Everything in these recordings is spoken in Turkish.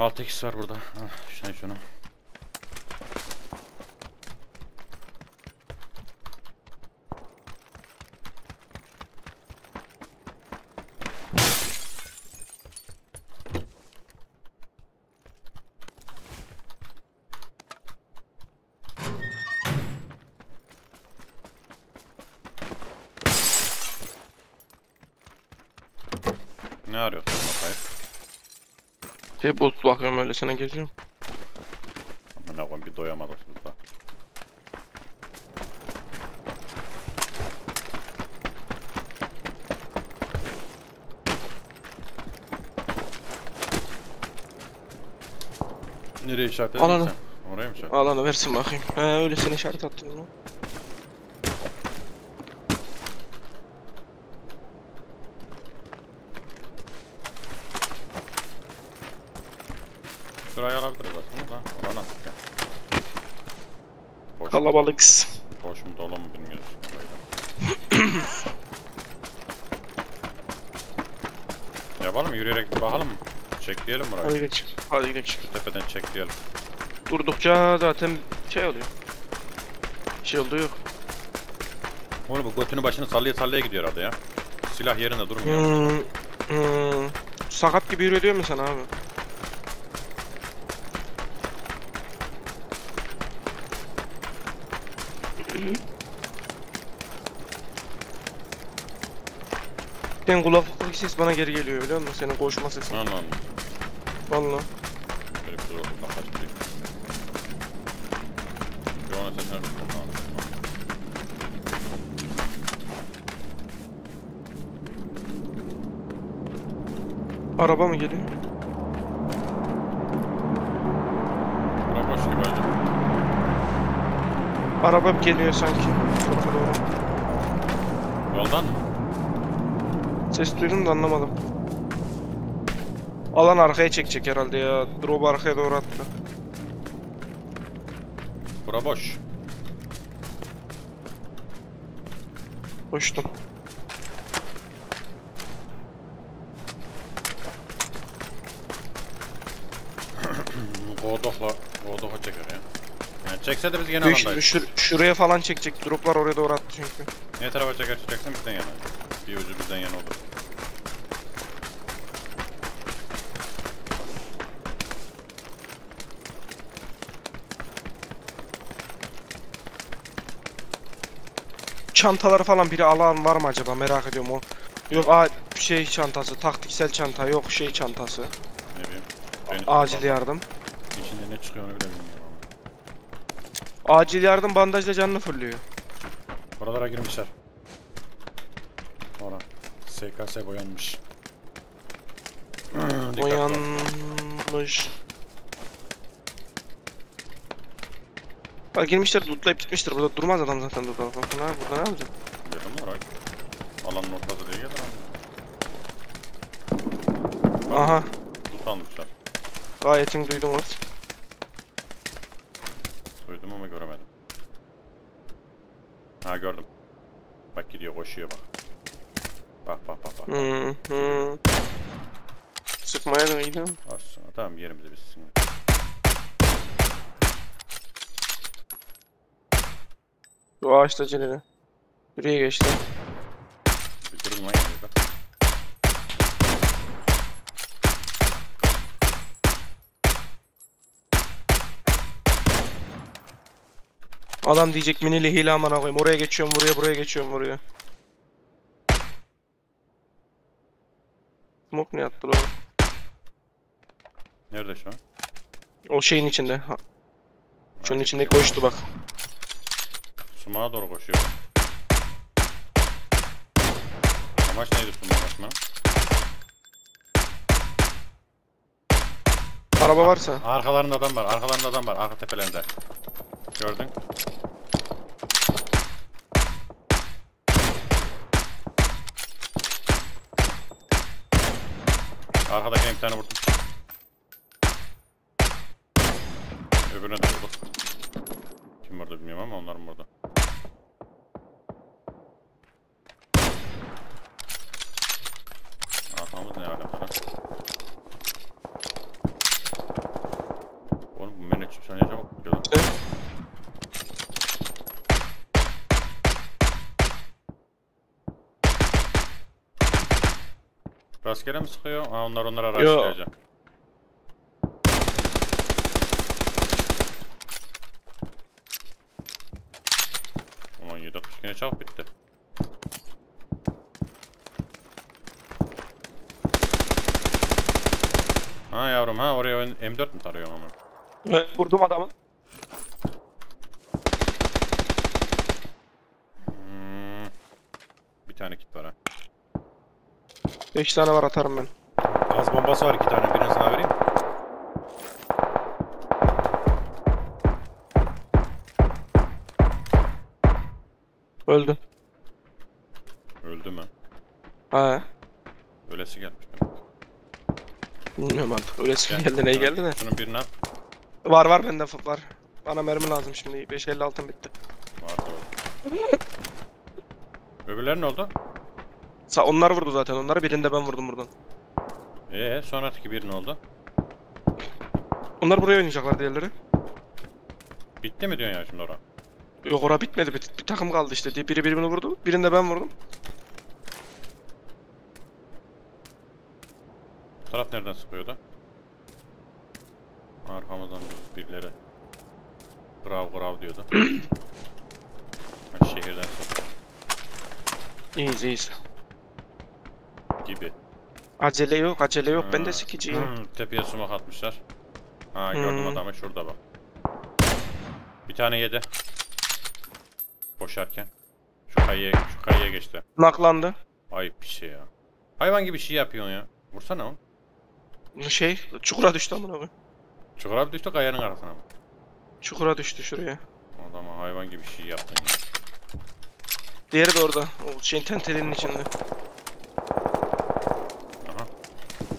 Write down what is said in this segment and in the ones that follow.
Alt ekisi var burada. Sen şunu. Ne arıyorsun bakayım? Şey bot bakıyorum, öylesine geziyorum. Aman Allah'ım, bir doyamadım burada. Nereye işaret edin sen? Oraya mı işaret? Alanı versin bakayım. He, öylesine işaret attım bunu. Şurayı alabiliriz aslında da, ona nasıl ya? Boş kalabalık. Boş mu dolu mu bilmiyoruz. Yapalım, yürüyerek bakalım mı? Çekleyelim burayı. Hadi gidelim, hadi gidelim. Tepeden çekleyelim. Durdukça zaten şey oluyor. Şey oldu yok. Oğlum bu götünü başını sallaya sallaya gidiyor adı ya. Silah yerinde durmuyor. Sakat gibi yürüyor mu sen abi? Senin kulaklık ses bana geri geliyor, biliyor musun? Senin koşma sesin. Anladım. Vallahi. Araba mı geliyor? Araba geliyor sanki. Yoldan mı? Ses duydum da anlamadım. Alan arkaya çekecek herhalde ya. Drop arkaya doğru attı. Bura boş. Boştum. Godok'a çeker ya. Yani çekse de biz gene alandayız. Şuraya falan çekecek. Droplar oraya doğru attı çünkü. Ne tarafa çeker çekeceksin bizden yana. Bir ucu bizden yana olur. Çantaları falan biri alan var mı acaba, merak ediyorum o. Yok şey çantası, taktiksel çanta yok, şey çantası. Ne bileyim. Acil yardım. İçinde ne çıkıyor onu bile bilmiyorum. Acil yardım bandajla canını fırlıyor. Buralara girmişler. Orada SKS boyanmış. Boyanmış. Bak girmişler, lootlayıp gitmiştir. Burada durmaz adam zaten, dur bak. Bakın abi burada ne yapacak? Gelin oraya. Alanın ortası diye gelir abi. Aha. Loot almışlar. Gayetim duydum onu. Duydum ama göremedim. Ha gördüm. Bak gidiyor, koşuyor bak. Bak. Sıkmaya da gidelim. Aslında tamam, yerimize biz sıkmayalım. Bu ağaç tacileri. Buraya geçti. Bir durun lan geliyor bak. Adam diyecek minili hile amana koyayım. Oraya geçiyorum, buraya geçiyorum, buraya. Smoke ne attı lan? Nerede şu an? O şeyin içinde. Ha. Şunun içinde koştu bak. Sumağa doğru koşuyor. Amaç neydi sumağa basma? Araba varsa. Arkalarında adam var, arka tepelerinde. Gördün. Arkadakine bir tane vurdum. Öbürüne de vurdum. Kim burada bilmiyorum ama onların burada. Atamız ne alakalı? Rastgele mi sıkıyor? Aa, onları araştıracağım. Aman 7.62 yine çabuk bitti. Ha yavrum ha, oraya M4 mi tarıyorum ama? Evet, vurdum adamı. Bir tane kit var ha. 5 tane var, atarım ben. Gaz bombası var 2 tane, birini sana vereyim. Öldü. Öldü mü? He. Ölesi gelmiş. Bilmiyorum artık, ölesi yani, geldi, neye geldi de. Şunun birini al. Var var, bende var. Bana mermi lazım şimdi, 5.50 altın bitti. Vardı oldu. Öbürleri ne oldu? Onlar vurdu zaten, onları birini de ben vurdum buradan. Sonraki bir ne oldu? Onlar buraya oynayacaklar diğerleri. Bitti mi diyorsun ya şimdi ora? Yok ora bitmedi, bir takım kaldı işte. Biri birbirini vurdu, birini de ben vurdum. Bu taraf nereden sıkıyordu? Arkamızdan birileri grav grav diyordu. Şehirden sıkıyor. İyiyiz iyiyiz. Gibi. Acele yok, acele yok. Ben de sikiciyim. Tepeye sumak atmışlar. Ha gördüm adamı şurada bak. Bir tane yedi. Koşarken. Şu kayaya geçti. Naklandı. Ayıp bir şey ya. Hayvan gibi şey yapıyorsun ya. Vursana onu. Çukura düştü amına koyayım. Çukura mı düştü, kayanın arasına mı? Çukura düştü şuraya. Adama hayvan gibi şey yaptın ya. Diğeri de orada. O şeyin tentelinin içinde.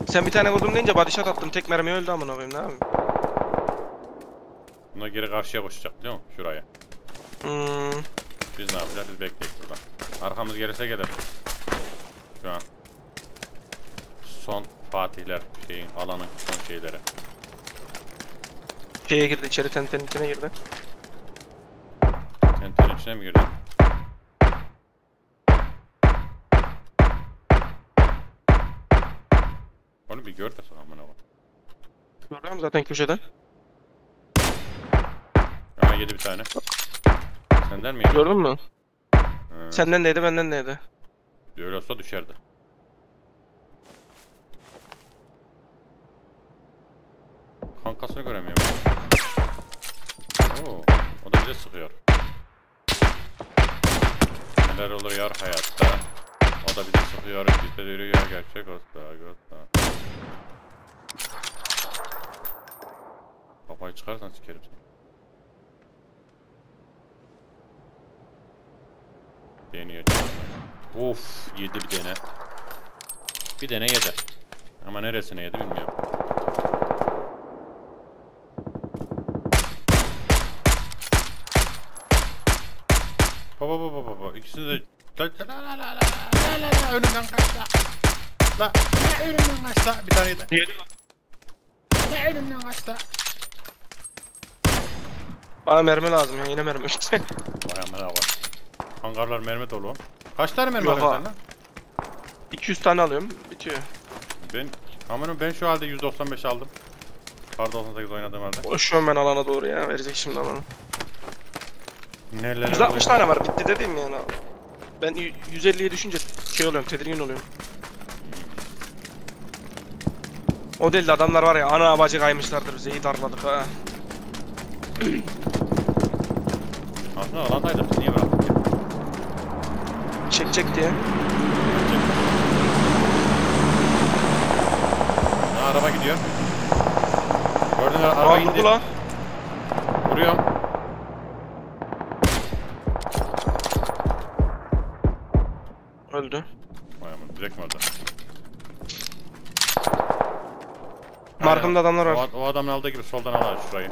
Sen bir tane vurdum deyince body shot attım, tek mermi öldü amına koyayım, ne yapayım? Buna geri karşıya koşacak biliyor musun? Şuraya. Biz ne yapacağız? Biz bekleyelim buradan. Arkamız gelirse gelir. Şu an. Son fatihler şeyin, alanın son şeyleri. Şeye girdi içeri, tentenin içine girdi. Tentenin içine mi girdi? Onu bir gör de sana amına bak. Görüyorum zaten köşeden. Hemen yedi bir tane. Senden mi yedi? Gördün mü? Senden neydi, benden neydi? Öyle olsa düşerdi. Kankasını göremiyorum. Oo, o da bize sıkıyor. Neler oluyor hayatta? O da bize sıkıyor, bize yürüyor gerçek olsa. Kafayı çıkarsan sikerim seni. Deniyor. Of, yedi bir tane. Bir tane yedi. Ama neresine yedi bilmiyorum. Baba ikisini de la önümden kaçta. La önümden kaçta bir tane yedi. Bana mermi lazım ya, yine mermi işte. Vay amına. Hangarlar mermi dolu. Kaç tane mermi alıyorsun lan? 200 tane alıyorum, bitiyor. Ben şu halde 195 aldım. Pardon 98 oynadım halde. Boşuyorum ben alana doğru ya, verecek şimdi alanı. 160 tane var, bitti dedim yani. Ben 150'ye düşünce şey oluyorum, tedirgin oluyorum. O değil de adamlar var ya, ana bacı kaymışlardır, bize iyi darladık ha. Aslında alandaydı, biz niye bıraktık ya? Çekecek diye. Ha, araba gidiyor. Gördün mü? Araba gitti. Vuruyorum. Öldü. Vay aman, direkt mi öldü? Markımda adamlar var. O adamın aldığı gibi soldan al şurayı.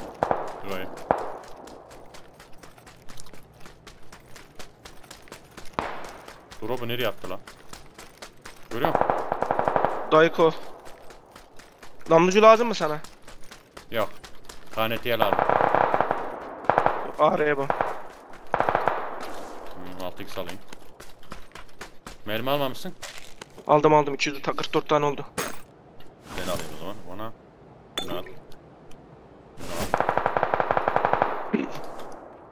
Drop'u nereye attı lan? Görüyor musun? Dayko. Namlucu lazım mı sana? Yok. Kanetiye lazım. Araya bak. 6x alayım. Mermi almamışsın. Aldım 244 tane oldu. Ben alayım o zaman. Bana bunu at.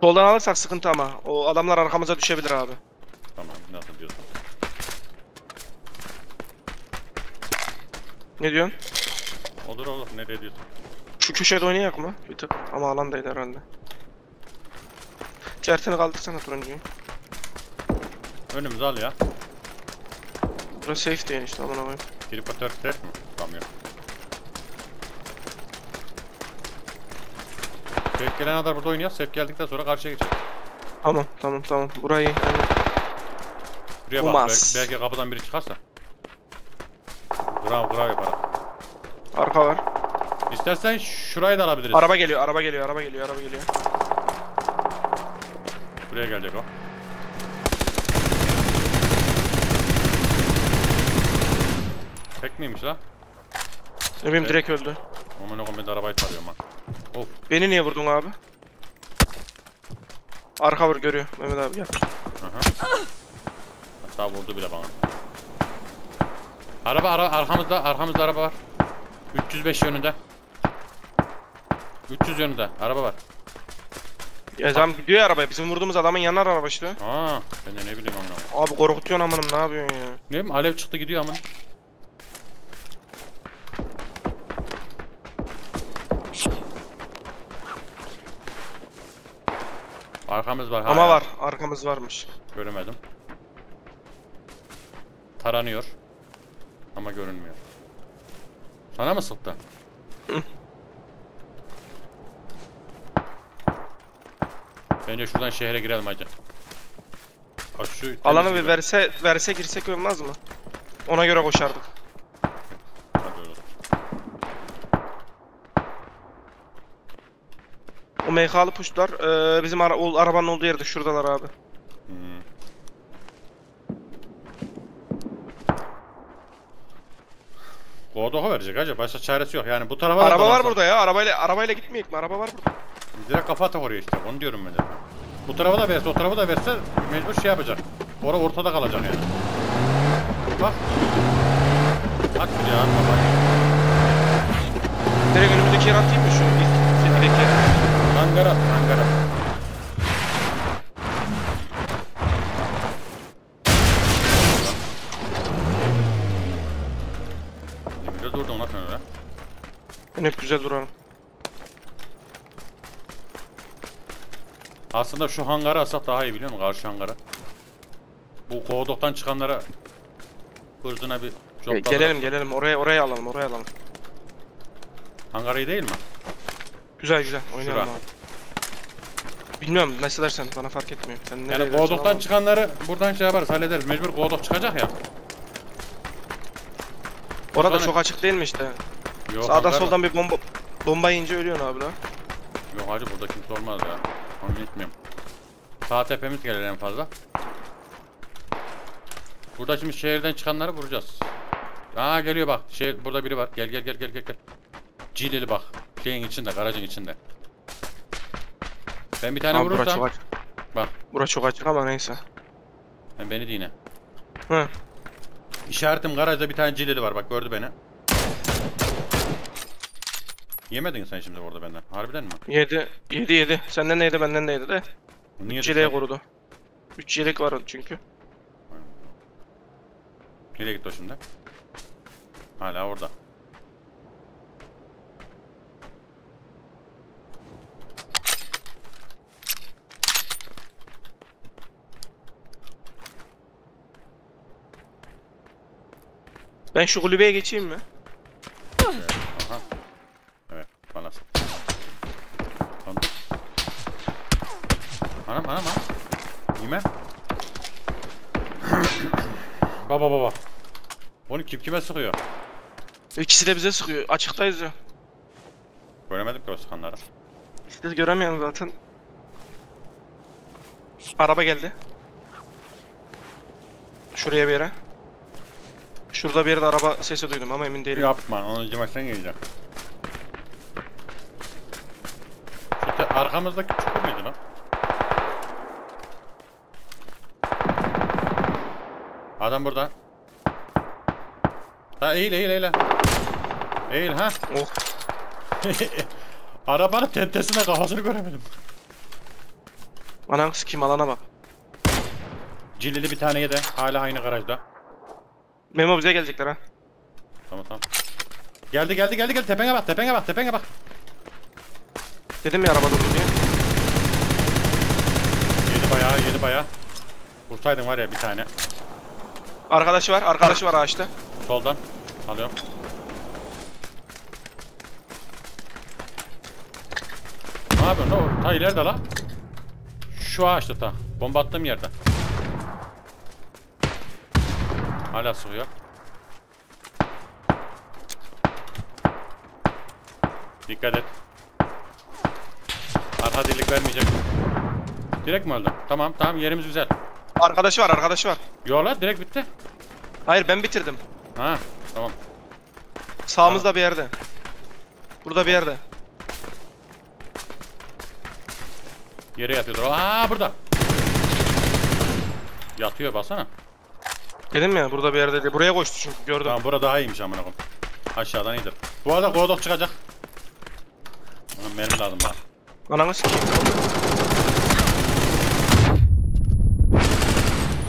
Soldan alırsak sıkıntı ama. O adamlar arkamıza düşebilir abi. Tamam, nasıl diyorsun? Ne diyorsun? Olur, ne diyorsun? Şu köşede oynayak mı? Bir tık. Ama alandaydı herhalde. Çertini kaldırsana turuncuyu. Önümüzü al ya. Burası safe değil işte, amına koyayım. Tripatör safe mi? Kamyon. Safe gelen kadar burada oynuyor. Safe geldikten sonra karşıya geçelim. Tamam. Burayı... Buraya bak, belki kapıdan biri çıkarsa. Kurav yapar. Arka var. İstersen şurayı da alabiliriz. Araba geliyor. Buraya gelecek o. Tek miymiş la? Benim direkt öldü. Aman oğlum, ben de arabayı tarıyorum lan. Of. Beni niye vurdun abi? Arka vur, görüyor. Mehmet abi gel. Aha. Hatta vurdu bile bana. Araba arkamızda araba var. 305 yönünde. 300 yönünde araba var. Ya adam gidiyor arabaya. Bizim vurduğumuz adamın yanına araba işte. Aa, ben de ne bileyim amına. Abi korkutuyorsun amınım, ne yapıyorsun ya? Ne bileyim, alev çıktı gidiyor amın. Arkamız var. Ama var. Arkamız varmış. Göremedim. Taranıyor. Ama görünmüyor. Sana mı sıktı? Bence şuradan şehre girelim hacı. Alanı bir verse girsek olmaz mı? Ona göre koşardık. Hadi öyle. O MK'lı puşlar bizim arabanın olduğu yerde şuradalar abi. Godoka verecek hacı, başka çaresi yok yani, bu tarafa araba dolansak... Var burada ya, arabayla gitmeyek mi? Araba var burada. Direkt kafa atak oraya işte, onu diyorum ben de. Bu tarafa da verse, o tarafa da verse mecbur şey yapacak. Orada ortada kalacak yani. Bak. Bak ya, bak. Direkt önümüzdeki yere atayım mı şunu? Direkt yere. Hangar at. Ben hep güzel durarım. Aslında şu hangarı alsak daha iyi, biliyor musun? Karşı hangarı. Bu Kodok'tan çıkanlara hırzına bir copta. Gelelim oraya alalım. Hangar iyi değil mi? Güzel oynayalım abi. Bilmiyorum, nasıl dersen bana fark etmiyor. Yani Kodok'tan çıkanları buradan şey yaparız, hallederiz. Mecbur Kodok çıkacak ya. Orada çok açık değil mi işte? Yok, sağdan soldan var. Bir bomba yiyince ölüyorsun abi lan. Yok hacı, burada kimse olmaz ya. Onu gitmiyorum. Sağ tepemiz gelir en fazla. Burada şimdi şehirden çıkanları vuracağız. Aa, geliyor bak. Şehir, burada biri var. Gel. Cileli bak. Şeyin içinde, garajın içinde. Ben bir tane abi vurursam. Bak. Bura çok açık ama neyse. Ben beni dinle. Hı. İşaretim garajda bir tane cileli var, bak gördü beni. Yemedin sen şimdi burada benden. Harbiden mi? Yedi. Senden neydi, benden neydi de. Niye? Çileye kurudu. 3 yelek var çünkü. Nereye gitti o şimdi? Hala orada. Ben şu kulübeye geçeyim mi? Anam. Yeme. Baba. Onu kime sıkıyor? İkisi de bize sıkıyor. Açıktayız ya. Göremedim ki o sıkanları. İşte göremiyorum zaten. Araba geldi. Şuraya bir yere. Şurada bir yerde araba sesi duydum ama emin değilim. Yapma, onu cimaçtan geleceğim. Şurada arkamızdaki çukur muydu lan? Adam burada. Ha eğil eğil eğil. Eğil ha. Oh. Arabanın tentesine kafasını göremedim. Ananı sikeyim alana bak. Cillili bir tane yedi. Hala aynı garajda. Memo bize gelecekler ha. Tamam tamam. Geldi geldi geldi geldi. Tepene bak tepene bak tepene bak. Dedim ya arabada dur diye. Yedi bayağı yedi bayağı. Vursaydın var ya bir tane. Arkadaşı var arkadaşı var ağaçta. Soldan alıyorum. Ne yapıyorsun oğlum? Ta ileride la. Şu ağaçta ta. Bomba attığım yerde. Hala sıkıyor. Dikkat et. Arka dirlik vermeyecek. Direkt mi öldü? Tamam tamam yerimiz güzel. Arkadaşı var arkadaşı var. Yo la direkt bitti. Hayır ben bitirdim. Ha tamam. Sağımızda tamam. Bir yerde. Burada bir yerde. Yere yatıyordur. Aa burada. Yatıyor baksana. Dedim ya burada bir yerde değil. Buraya koştu çünkü gördüm. Tamam burada daha iyiymiş amına koyayım. Aşağıdan iyidir. Bu arada kodok çıkacak. Ulan mermi lazım bana. Ananı sikeyim.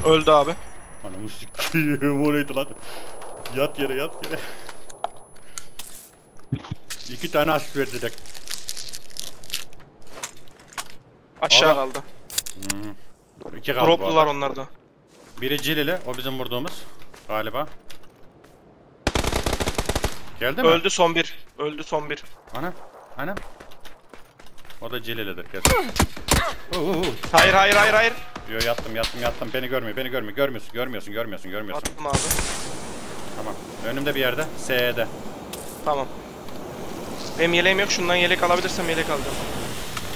Öldü abi. Ananı sikeyim. O neydi lan? Yat yere yat yere. İki tane aşk verdiler. Aşağı Allah. Kaldı. Hmm. İki kaldı. Droplular onlarda. Biri Cilili, o bizim vurduğumuz galiba. Geldi mi? Öldü son bir. Öldü son bir. Ana, ana. O da Cilili'dir kesin. Hayır, hayır, hayır, hayır. Yo yattım, yattım, yattım. Beni görmüyor, beni görmüyor. Görmüyorsun, görmüyorsun, görmüyorsun, görmüyorsun. Attım abi. Tamam. Önümde bir yerde, S'de. Tamam. Benim yeleğim yok, şundan yelek alabilirsem yelek alacağım.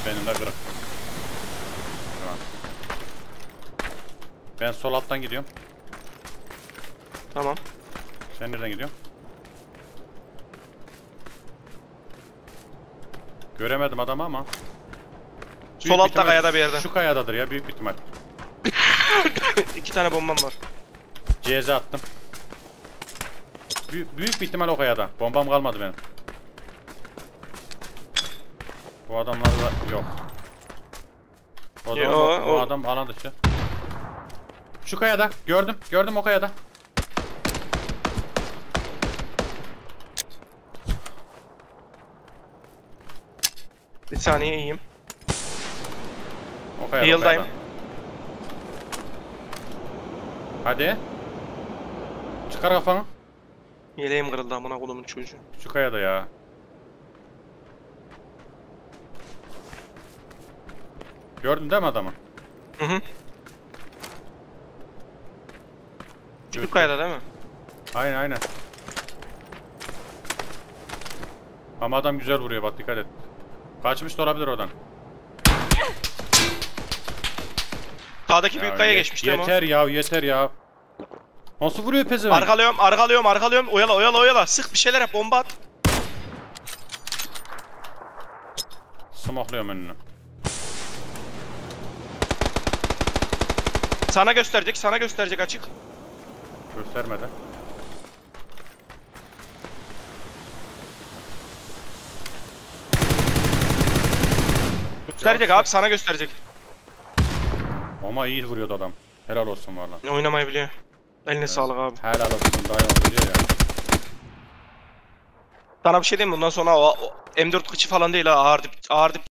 Benim de kırık. Ben sol alttan gidiyorum. Tamam. Sen nereden gidiyorsun? Göremedim adamı ama. Sol altta kayada bir yerde. Şu kayadadır ya büyük ihtimal. İki tane bombam var. CZ attım. Büyük bir ihtimal o kayada. Bombam kalmadı benim. Bu adamlar da yok. O da o adam alan dışı. Şu kayada gördüm gördüm o kayada. Bir saniye iyiyim. O kayada. Yıldayım. Hadi. Çıkar kafanı. Yeleğim kırıldı amına kolumun çocuğu. Şu kayada ya. Gördün değil mi adamı? Hı hı. Şu kayada değil mi? Aynen aynen. Ama adam güzel vuruyor bak dikkat et. Kaçmış da olabilir oradan. Sağdaki ya büyük kaya geçmişti ama. Yeter ya yeter ya. Nasıl vuruyor pezevenk? Arkalıyorum arkalıyorum arkalıyorum. Oyala oyala oyala. Sık bir şeyler yap bomba at. Smokluyorum önünü. Sana gösterecek sana gösterecek açık. Göstermeden. Gösterecek abi sana gösterecek. Ama iyi vuruyordu adam. Helal olsun valla. Oynamayı biliyor. Eline evet. Sağlık abi. Helal olsun dayan biliyor ya. Sana bir şey diyeyim bundan sonra o M4 kıçı falan değil ha ağır dip